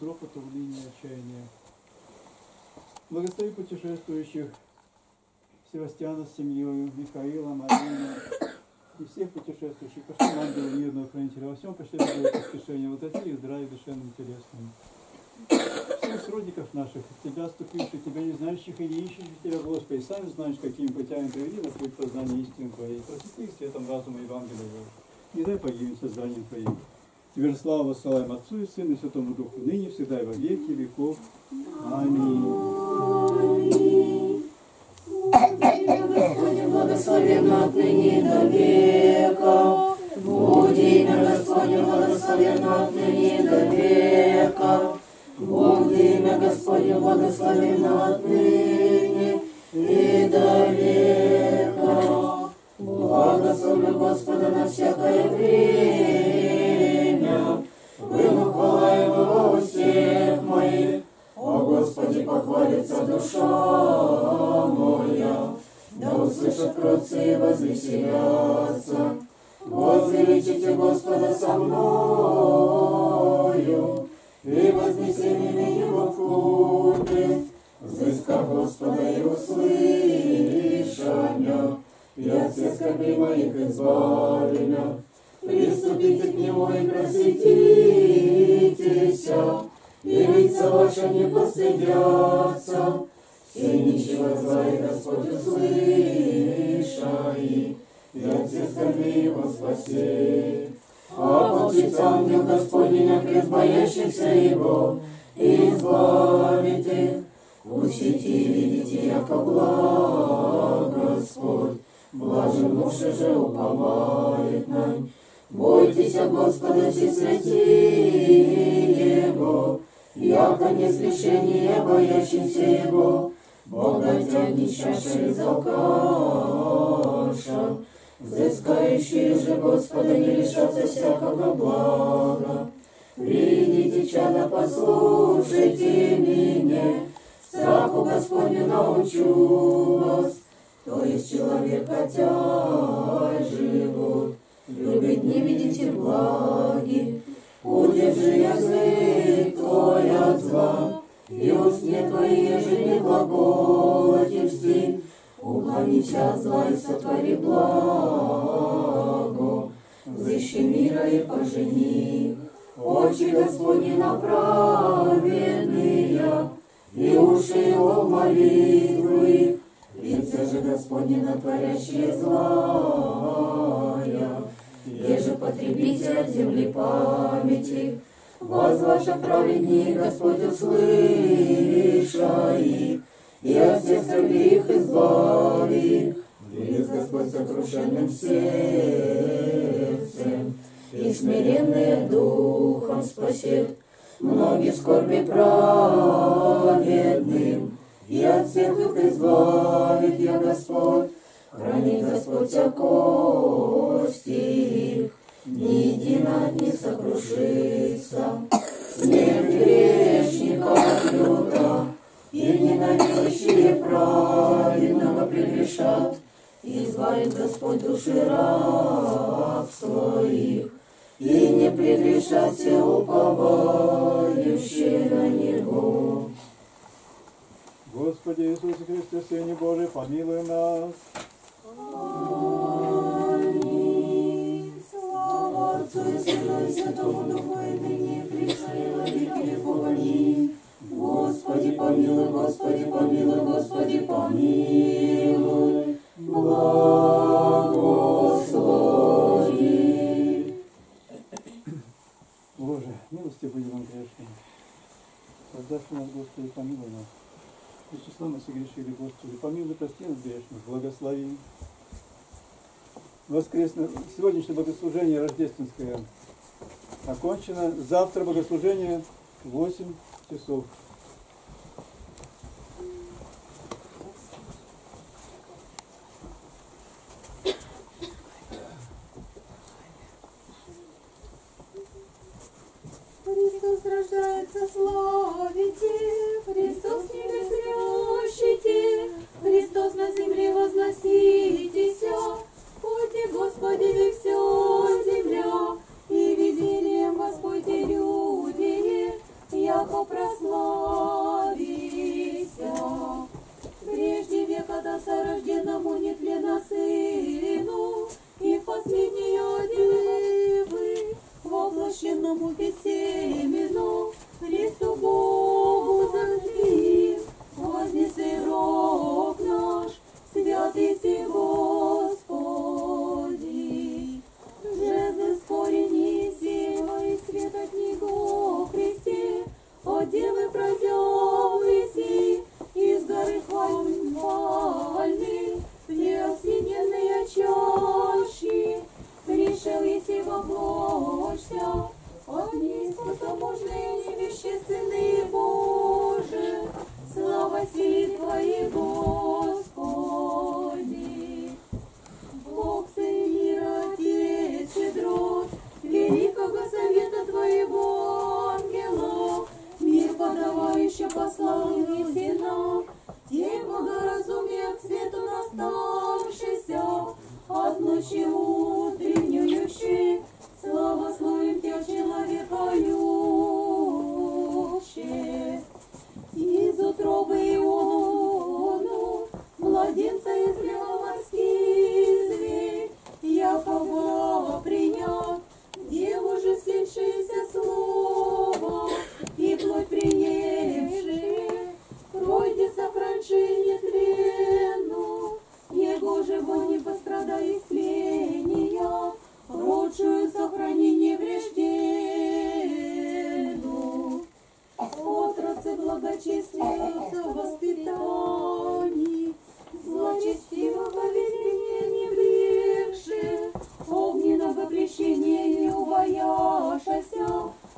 Грохота в линии отчаяния. Благослови путешествующих Севастьяна с семьей, Михаила, Марина и всех путешествующих, пошли ангела мирного хранителя, во всем почти любое поспешение, вот эти их здравия душевным интересным. Всех сродников наших, тебя ступивших, тебя не знающих и не ищущих тебя, Господи, сами знаешь, какими путями привели на путь познания истины Твоей. Просвети их светом разума Евангелия. Не дай погибнуть созданием Твоим. Тебе же славу воссылаем Отцу и Сыну и Святому Духу, ныне, всегда и во веки веков. Аминь. Господи, благословенно отныне до века. Буди имя Господне, благословенно отныне до века. Буди имя Господне, благословенно отныне и до века. Благослови Господа на всякое время. Вымахвалаем его у всех моих, о Господи, похвалится душа моя, да услышат кроцы и возвеселятся. Возвеличите Господа со мною, и вознесениями его вкупе, взыскав Господа и услыша меня, и от всех скорбей моих избави меня. Приступите к Нему и просветитесь, и лица ваши не постыдятся. Синищего зла и Господь услышай, и от всех скорбей его спаси. Ополчится ангел Господень на крест боящихся Его, и избавит их. Учите и видите, яко благ Господь, блажен душа же уповает на Него. Бойтесь, Господа, все святые Его, яко не смешение боящимся Его, богатя нищаша из алкаша, взыскающие же Господа не лишатся всякого блага. Придите, чада, послушайте меня, страху Господню научу вас, кто из человек хотя живут. Любить не видите благи, удержи язык твой от зла, и устне твои ежели глаголотельсти, уклонися от зла и сотвори благо, взыщи мира и пожени. Очи Господни на праведные, и уши его молитвы, лица же Господне на творящие злая. Еже потребите от земли памяти, возглаша праведней, Господь услыша их, и от всех скорбей их избави. Близ Господь сокрушенным сердцем, и смиренные духом спасет, многие скорби праведным, и от всех их избавит я Господь. Храни Господь вся кости их, ни едино от них сокрушится. Смерть грешника люта, и ненавидящие праведного прегрешат. Избавит Господь души раб своих, и не прегрешат все уповающие на Него. Господи Иисусе Христе, Сыне Божий, помилуй нас. Аминь. Слава Отцу и Сыну и Святому Духу, и ныне и присно, и во веки веков. Аминь. Господи, помилуй, Господи, помилуй, Господи, помилуй. Благослови. Боже, милости будем вам грешным. Создашь нас, Господи, помилуй нас. И числа мы согрешили, Господи, помилуй, прости нас грешных, благослови. Воскресное сегодняшнее богослужение рождественское окончено. Завтра богослужение в 8 часов. Христос рождается, славите! Христос не веселящите, Христос на земле возноситеся, пути Господи вся земля, и везением Господи люди, я Яко прославися, прежде века до сорожденному нетлена сыну, и в последние девы, воплощенному бессемену, Христу Богу заклим, вознесы рог наш, святый си Господи, жезлы с корени сего и света книгу Христе, о девы прозелыси, из горы хвальны, в неосвиненные чащи, пришел и сего площадь, от неискусомужные невещественные Божие, слава силе Твоей, Господи. Бог Сын мира, Отец щедрот, великого совета Твоего ангелов, мир подавающе послал истина, Тей благоразумия к свету наставшийся, от ночи утреннюющий, славословим Тебя, человека любящий. Из утробы Иону, младенца из рева морских зверей, Якова принял, деву же вселившееся слово, и плоть приевший, пройдется раньше нетлену, Его живой не пострадает тления, родшую сохрани неврежденную. Отрацы благочислятся в воспитании, злочестивого везения не влегши, огненного прещения не убояшася,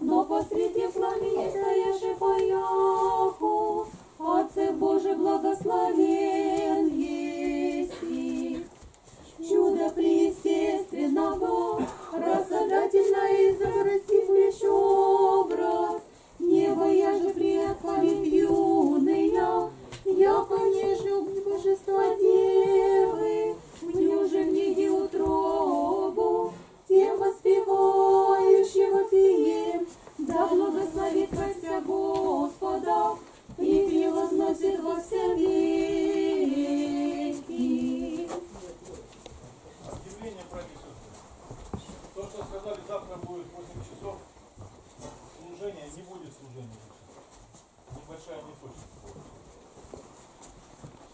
но посреди пламени стояши по яху, Отце Божий благословен еси. Чудо преестественного, рассадательно изобразив лишь образ, небо я же приятковит юная, яко нежил божества девы, мне уже в неге утробу, тем воспевающего фием, да благословит Христя Господа и превозносит во все веки. Объявление правительства. То, что сказали, завтра будет 8 часов. Служение не будет служения. Небольшая неточность.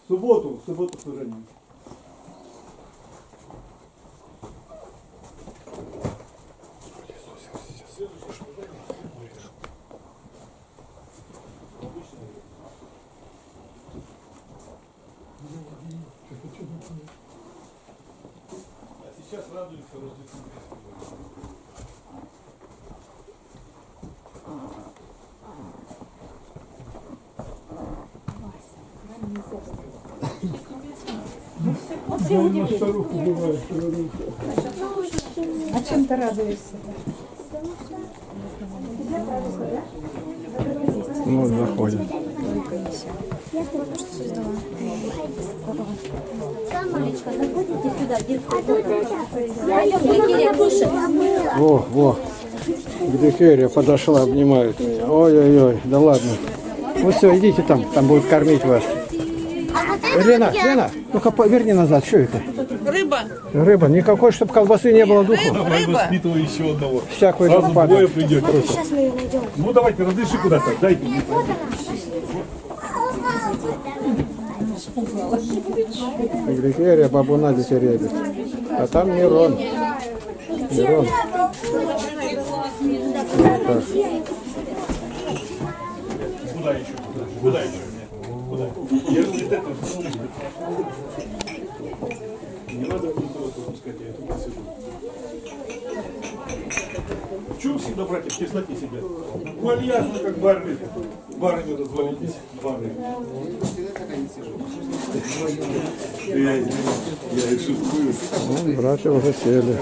В субботу служение. А чем ты радуешься? Ну, заходит. Я только что создала. Камалечка, заходите сюда, детка. Во, во. Грехерия подошла, обнимают меня. Ой-ой-ой, да ладно. Ну все, идите там, там будут кормить вас. Лена, Лена, ну-ка поверни назад, что это? Рыба. Рыба, никакой, чтобы колбасы не было духу. Давай воспитывай еще одного. Всякую сразу двое придет. Сейчас мы ее найдем. Ну давайте, разреши куда-то, дайте. Вот она. Григория, бабуна детей ребят. А там Мирон. Мирон. Вот куда еще? Куда еще? Я же вот это не надо никого пропускать, я тут посижу. В чем всегда, братья, в тесноте себя? Вальяжно, как барыня. Барыню развалились. Барыня. Я и шуткую. Ну, братья уже сели.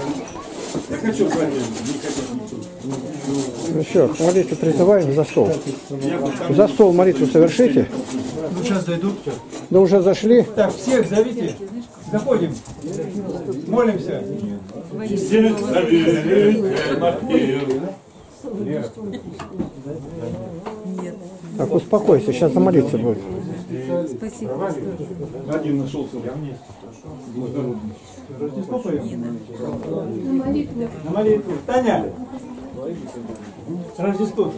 Я хочу с вами никаких. Ну что, к молитве призываем за стол. За стол молитву совершите. Ну сейчас зайдут. Да уже зашли. Так, всех зовите. Заходим. Молимся. Всех зовите. Так, успокойся, сейчас замолиться будет. Спасибо. Один нашелся. Рождество поехали? На молитву. На молитву. Таня! Рождество.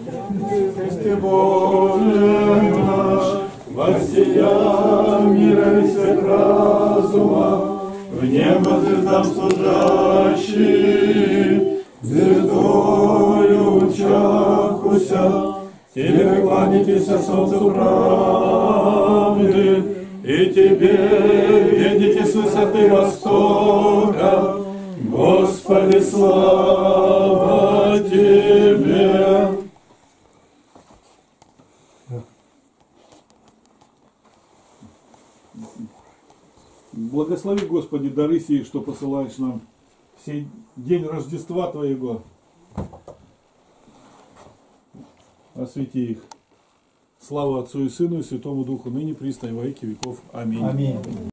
Христе Боже наш, воссиял мира и всех разума, в небо звездам служащий, звездою учахуся, тебе кланяйтесь солнцу правды, и тебе видите с высоты востока, Господи, слава тебе! Благослови, Господи, дары сии, что посылаешь нам в сей день Рождества Твоего. Освети их. Слава Отцу и Сыну и Святому Духу, ныне присно и во веки веков. Аминь. Аминь.